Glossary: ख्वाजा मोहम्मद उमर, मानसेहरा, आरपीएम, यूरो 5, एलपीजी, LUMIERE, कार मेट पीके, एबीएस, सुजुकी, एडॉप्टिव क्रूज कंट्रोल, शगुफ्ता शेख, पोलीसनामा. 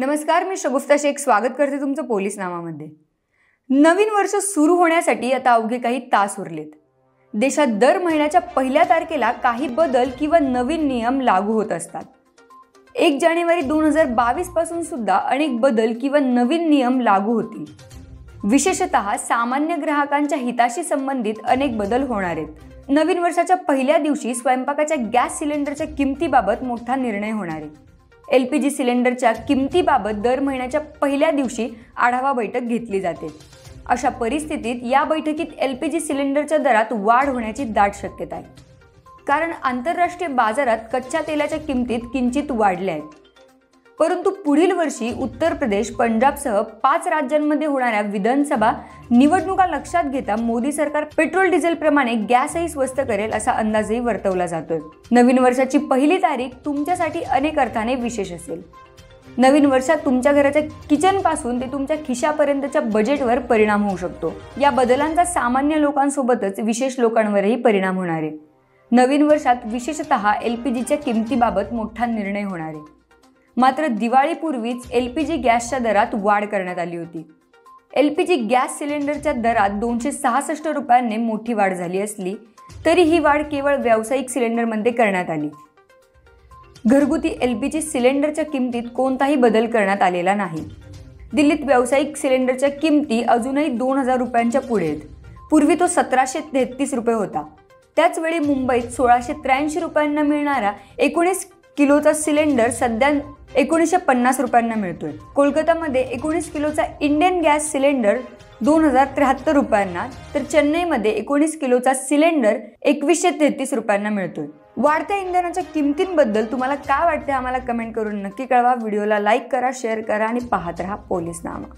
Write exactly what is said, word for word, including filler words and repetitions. नमस्कार, मी शगुफ्ता शेख स्वागत करते तुमचं पोलीस नामामध्ये। नवीन वर्ष सुरू होण्यासाठी आता अवघे काही तास उरलेत। देशात दर महिन्याच्या पहिल्या तारखेला काही बदल किंवा नवीन नियम लागू होत असतात। एक जानेवारी दोन हजार बावीस पासून सुद्धा अनेक बदल किंवा नवीन नियम लागू होतील। विशेषतः सामान्य ग्राहकांच्या हिताशी संबंधित अनेक बदल होणार आहेत। नवीन वर्षाच्या पहिल्या दिवशी स्वयंपाकाच्या गॅस सिलेंडरच्या किमतीबाबत मोठा निर्णय होणार आहे। एलपीजी सिलेंडरच्या किमतीबाबत दर महिन्याच्या पहिल्या दिवशी आढावा बैठक घेतली जाते। अशा परिस्थितीत या बैठकीत एलपीजी सिलेंडरच्या दरात वाढ होण्याची दाट शक्यता आहे, कारण आंतरराष्ट्रीय बाजारात कच्च्या तेलाच्या किमतीत किंचित वाढल्या आहेत। परंतु पुढील वर्षी उत्तर प्रदेश, पंजाबसह पाच राज्यांमध्ये होणाऱ्या विधानसभा निवडणुका लक्षात घेता मोदी सरकार पेट्रोल डिझेलप्रमाणे गॅसही स्वस्त करेल असा अंदाजही वर्तवला जातोय। नवीन वर्षाची पहिली तारीख तुमच्यासाठी अनेक अर्थाने विशेष असेल। नवीन वर्षात तुमच्या घराच्या किचनपासून ते तुमच्या खिशापर्यंतच्या बजेटवर परिणाम होऊ शकतो। या बदलांचा सामान्य लोकांसोबतच विशेष लोकांवरही परिणाम होणार आहे। नवीन वर्षात विशेषतः एलपीजीच्या किमतीबाबत मोठा निर्णय होणार आहे। मात्र दिवाळीपूर्वीच एलपीजी गॅसच्या दरात वाढ करण्यात आली होती। एलपीजी गॅस सिलेंडरच्या दरात दोनशे सहासष्ट रुपयांनी मोठी वाढ झाली असली तरी ही वाढ केवळ व्यावसायिक सिलेंडरमध्ये करण्यात आली। घरगुती एलपीजी सिलेंडरच्या किमतीत कोणताही बदल करण्यात आलेला नाही। दिल्लीत व्यावसायिक सिलेंडरच्या किमती अजूनही दोन हजार रुपयांच्या पुढे आहेत। पूर्वी तो सतराशे तेहतीस रुपये होता। त्याचवेळी मुंबईत सोळाशे त्र्याऐंशी रुपयांना मिळणारा एकोणीस किलोचा सिलेंडर सध्या एकोणीसशे पन्नास रुपयांना मिळतोय। कोलकातामध्ये एकोणीस किलोचा इंडियन गॅस सिलेंडर दोन हजार त्र्याहत्तर रुपयांना, तर चेन्नईमध्ये एकोणीस किलोचा सिलेंडर एकवीसशे तेहतीस रुपयांना मिळतोय। वाढत्या इंधनाच्या किमतींबद्दल तुम्हाला काय वाटते आम्हाला कमेंट करून नक्की कळवा। व्हिडिओला लाईक करा, शेअर करा आणि पाहत रहा पोलीसनामा।